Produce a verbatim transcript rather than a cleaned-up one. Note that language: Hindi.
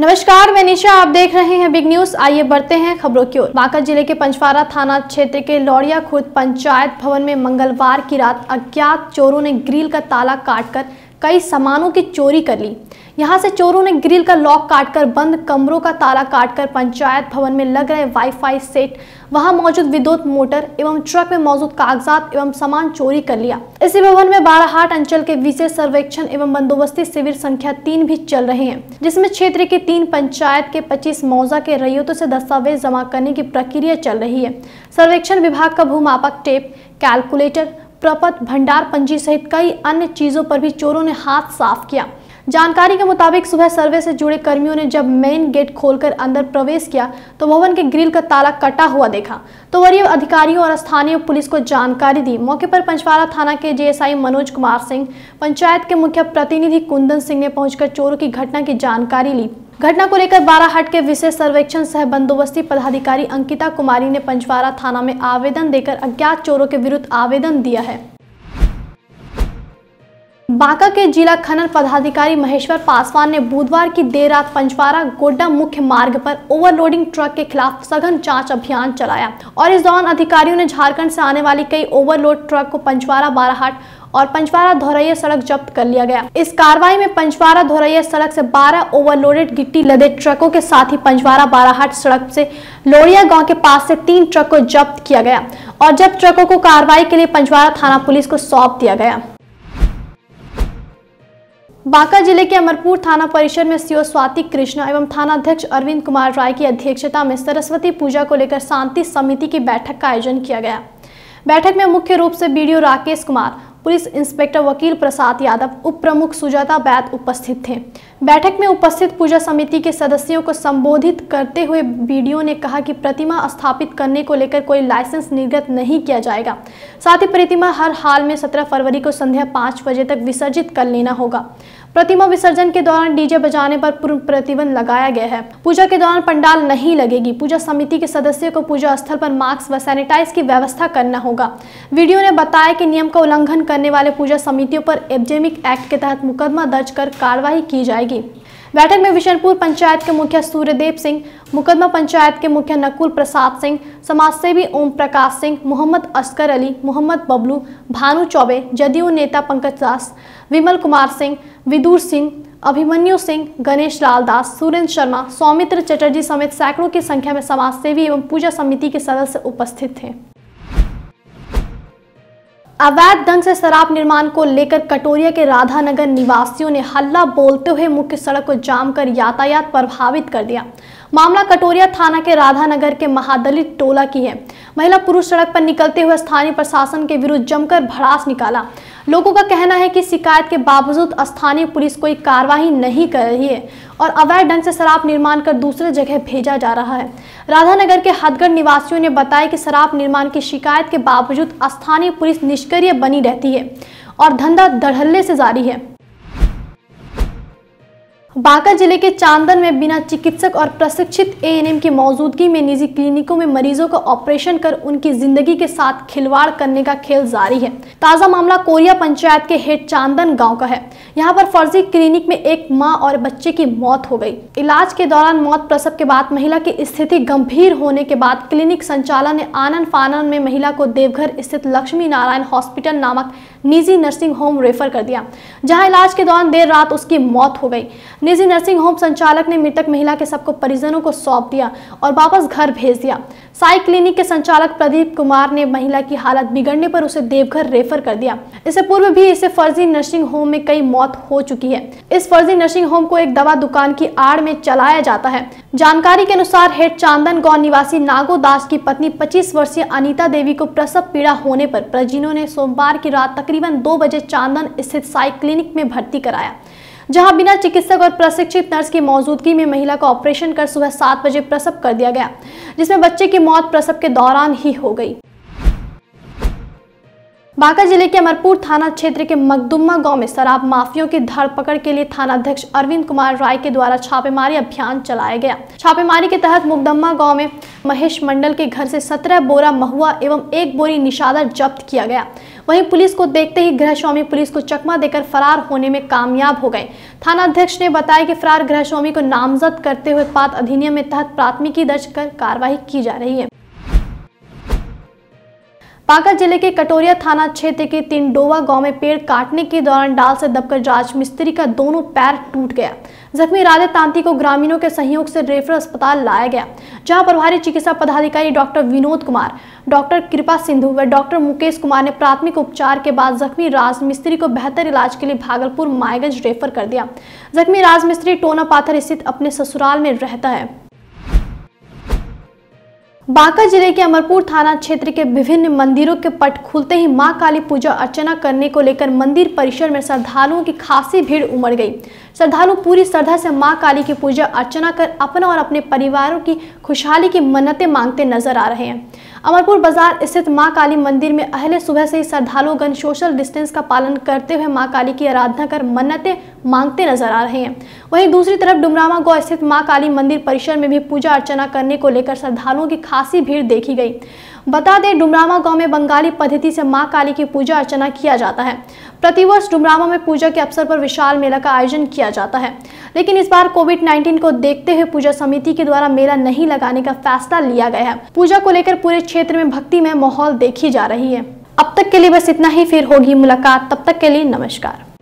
नमस्कार, मैं निशा, आप देख रहे हैं बिग न्यूज। आइए बढ़ते हैं खबरों की ओर। बांका जिले के पंचवारा थाना क्षेत्र के लौरिया खुर्द पंचायत भवन में मंगलवार की रात अज्ञात चोरों ने ग्रिल का ताला काटकर कई सामानों की चोरी कर ली। यहां से चोरों ने ग्रिल का लॉक काटकर बंद कमरों का ताला काटकर पंचायत भवन में लग रहे वाईफाई सेट, वहां मौजूद विद्युत मोटर एवं ट्रक में मौजूद कागजात एवं सामान चोरी कर लिया। इसी भवन में बाराहाट अंचल के विशेष सर्वेक्षण एवं बंदोबस्ती शिविर संख्या तीन भी चल रहे हैं, जिसमें क्षेत्र की तीन पंचायत के पच्चीस मौजा के रैयतों से दस्तावेज जमा करने की प्रक्रिया चल रही है। सर्वेक्षण विभाग का भूमापक, टेप, कैलकुलेटर, प्रपत्र, भंडार पंजी सहित कई अन्य चीजों पर भी चोरों ने हाथ साफ किया। जानकारी के मुताबिक सुबह सर्वे से जुड़े कर्मियों ने जब मेन गेट खोलकर अंदर प्रवेश किया तो भवन के ग्रिल का ताला कटा हुआ देखा, तो वरीय अधिकारियों और स्थानीय पुलिस को जानकारी दी। मौके पर पंचवारा थाना के J S I Manoj Kumar Singh, panchayat के मुख्य प्रतिनिधि कुंदन सिंह ने पहुंचकर चोरों की घटना की जानकारी ली। घटना को लेकर बाराहाट के विशेष सर्वेक्षण सह बंदोबस्ती पदाधिकारी अंकिता कुमारी ने पंचवारा थाना में आवेदन देकर अज्ञात चोरों के विरुद्ध आवेदन दिया है। बांका के जिला खनन पदाधिकारी महेश्वर पासवान ने बुधवार की देर रात पंचवारा गोड्डा मुख्य मार्ग पर ओवरलोडिंग ट्रक के खिलाफ सघन जांच अभियान चलाया और इस दौरान अधिकारियों ने झारखंड से आने वाली कई ओवरलोड ट्रक को पंचवारा बाराहाट और पंचवारा धोरैया सड़क जब्त कर लिया गया। इस कार्रवाई में पंचवारा धोरैया सड़क से बारह ओवरलोडेड गिट्टी लदे ट्रकों के साथ ही पंचवारा बाराहाट सड़क से लौरिया गांव के पास से तीन ट्रक को जब्त किया गया और जब्त ट्रकों को कार्रवाई के लिए पंचवारा थाना पुलिस को सौंप दिया गया। बांका जिले के अमरपुर थाना परिसर में सीओ स्वाति कृष्णा एवं थानाध्यक्ष अरविंद कुमार राय की अध्यक्षता में सरस्वती पूजा को लेकर शांति समिति की बैठक का आयोजन किया गया। बैठक में मुख्य रूप से BDO Rakesh Kumar, police inspector Vakil Prasad Yadav, उप प्रमुख सुजाता बैद उपस्थित थे। बैठक में उपस्थित पूजा समिति के सदस्यों को संबोधित करते हुए बीडीओ ने कहा कि प्रतिमा स्थापित करने को लेकर कोई लाइसेंस निर्गत नहीं किया जाएगा, साथ ही प्रतिमा हर हाल में सत्रह फरवरी को संध्या पाँच बजे तक विसर्जित कर लेना होगा। प्रतिमा विसर्जन के दौरान डीजे बजाने पर पूर्ण प्रतिबंध लगाया गया है। पूजा के दौरान पंडाल नहीं लगेगी। पूजा समिति के सदस्यों को पूजा स्थल पर मास्क व सैनिटाइज की व्यवस्था करना होगा। वीडियो ने बताया कि नियम का उल्लंघन करने वाले पूजा समितियों पर एपजेमिक एक्ट के तहत मुकदमा दर्ज कर कार्रवाई की जाएगी। बैठक में विशनपुर पंचायत के मुखिया सूर्यदेव सिंह, मुकदमा पंचायत के मुखिया नकुल प्रसाद सिंह, समाजसेवी ओम प्रकाश सिंह, मोहम्मद अस्कर अली, मोहम्मद बबलू, भानु चौबे, जदयू नेता पंकज दास, विमल कुमार सिंह, विदूर सिंह, अभिमन्यु सिंह, गणेश लाल दास, सुरेंद्र शर्मा, सौमित्र चटर्जी समेत सैकड़ों की संख्या में समाजसेवी एवं पूजा समिति के सदस्य उपस्थित थे। अवैध ढंग से शराब निर्माण को लेकर कटोरिया के राधानगर निवासियों ने हल्ला बोलते हुए मुख्य सड़क को जाम कर यातायात प्रभावित कर दिया। मामला कटोरिया थाना के राधानगर के महादलित टोला की है। महिला पुरुष सड़क पर निकलते हुए स्थानीय प्रशासन के विरुद्ध जमकर भड़ास निकाला। लोगों का कहना है कि शिकायत के बावजूद स्थानीय पुलिस कोई कार्रवाई नहीं कर रही है और अवैध ढंग से शराब निर्माण कर दूसरे जगह भेजा जा रहा है। राधानगर के हदगढ़ निवासियों ने बताया कि शराब निर्माण की शिकायत के बावजूद स्थानीय पुलिस निष्क्रिय बनी रहती है और धंधा धड़ल्ले से जारी है। बांका जिले के चांदन में बिना चिकित्सक और प्रशिक्षित ए एन एम की मौजूदगी में निजी क्लिनिकों में मरीजों का ऑपरेशन कर उनकी जिंदगी के साथ खिलवाड़ करने का खेल जारी है। ताज़ा मामला कोरिया पंचायत के हेट चांदन गांव का है। यहां पर फर्जी क्लिनिक में एक मां और बच्चे की मौत हो गई। इलाज के दौरान मौत, प्रसव के बाद महिला की स्थिति गंभीर होने के बाद क्लिनिक संचालक ने आनन फानन में महिला को देवघर स्थित लक्ष्मी नारायण हॉस्पिटल नामक निजी नर्सिंग होम रेफर कर दिया, जहाँ इलाज के दौरान देर रात उसकी मौत हो गई। निजी नर्सिंग होम संचालक ने मृतक महिला के सबको परिजनों को सौंप दिया और वापस घर भेज दिया। साई क्लिनिक के संचालक प्रदीप कुमार ने महिला की हालत बिगड़ने पर उसे देवघर रेफर कर दिया। इससे पूर्व भी इसे फर्जी नर्सिंग होम में कई मौत हो चुकी है। इस फर्जी नर्सिंग होम को एक दवा दुकान की आड़ में चलाया जाता है। जानकारी के अनुसार हेड चांदन गांव निवासी नागो दास की पत्नी पच्चीस वर्षीय अनिता देवी को प्रसव पीड़ा होने पर परिजनों ने सोमवार की रात तकरीबन दो बजे चांदन स्थित साई क्लिनिक में भर्ती कराया, जहां बिना चिकित्सक और प्रशिक्षित नर्स की मौजूदगी में महिला का ऑपरेशन कर सुबह सात बजे प्रसव कर दिया गया, जिसमें बच्चे की मौत प्रसव के दौरान ही हो गई। बांका जिले के अमरपुर थाना क्षेत्र के मकदम्मा गांव में शराब माफियों की धरपकड़ के लिए थानाध्यक्ष अरविंद कुमार राय के द्वारा छापेमारी अभियान चलाया गया। छापेमारी के तहत मकदम्मा गांव में महेश मंडल के घर से सत्रह बोरा महुआ एवं एक बोरी निशादा जब्त किया गया। वहीं पुलिस को देखते ही गृहस्वामी पुलिस को चकमा देकर फरार होने में कामयाब हो गए। थानाध्यक्ष ने बताया कि फरार गृहस्वामी को नामजद करते हुए पात अधिनियम के तहत प्राथमिकी दर्ज कर कार्रवाई की जा रही है। बांका जिले के कटोरिया थाना क्षेत्र के तिंडोवा गांव में पेड़ काटने के दौरान डाल से दबकर राज मिस्त्री का दोनों पैर टूट गया। जख्मी राधे तांती को ग्रामीणों के सहयोग से रेफर अस्पताल लाया गया, जहां प्रभारी चिकित्सा पदाधिकारी डॉक्टर विनोद कुमार, डॉक्टर कृपा सिंधु व डॉक्टर मुकेश कुमार ने प्राथमिक उपचार के बाद जख्मी राज मिस्त्री को बेहतर इलाज के लिए भागलपुर मायगंज रेफर कर दिया। जख्मी राज मिस्त्री टोना पाथर स्थित अपने ससुराल में रहता है। बांका जिले के अमरपुर थाना क्षेत्र के विभिन्न मंदिरों के पट खुलते ही मां काली पूजा अर्चना करने को लेकर मंदिर परिसर में श्रद्धालुओं की खासी भीड़ उमड़ गई। श्रद्धालु पूरी श्रद्धा से मां काली की पूजा अर्चना कर अपना और अपने परिवारों की खुशहाली की मन्नतें मांगते नजर आ रहे हैं। अमरपुर बाजार स्थित मां काली मंदिर में अहले सुबह से ही श्रद्धालुगण सोशल डिस्टेंस का पालन करते हुए मां काली की आराधना कर मन्नतें मांगते नजर आ रहे हैं। वहीं दूसरी तरफ डुमरामा गौ स्थित मां काली मंदिर परिसर में भी पूजा अर्चना करने को लेकर श्रद्धालुओं की खासी भीड़ देखी गई। बता दें, डुमरामा गांव में बंगाली पद्धति से मां काली की पूजा अर्चना किया जाता है। प्रतिवर्ष डुमरामा में पूजा के अवसर पर विशाल मेला का आयोजन किया जाता है, लेकिन इस बार कोविड उन्नीस को देखते हुए पूजा समिति के द्वारा मेला नहीं लगाने का फैसला लिया गया है। पूजा को लेकर पूरे क्षेत्र में भक्तिमय माहौल देखी जा रही है। अब तक के लिए बस इतना ही, फिर होगी मुलाकात, तब तक के लिए नमस्कार।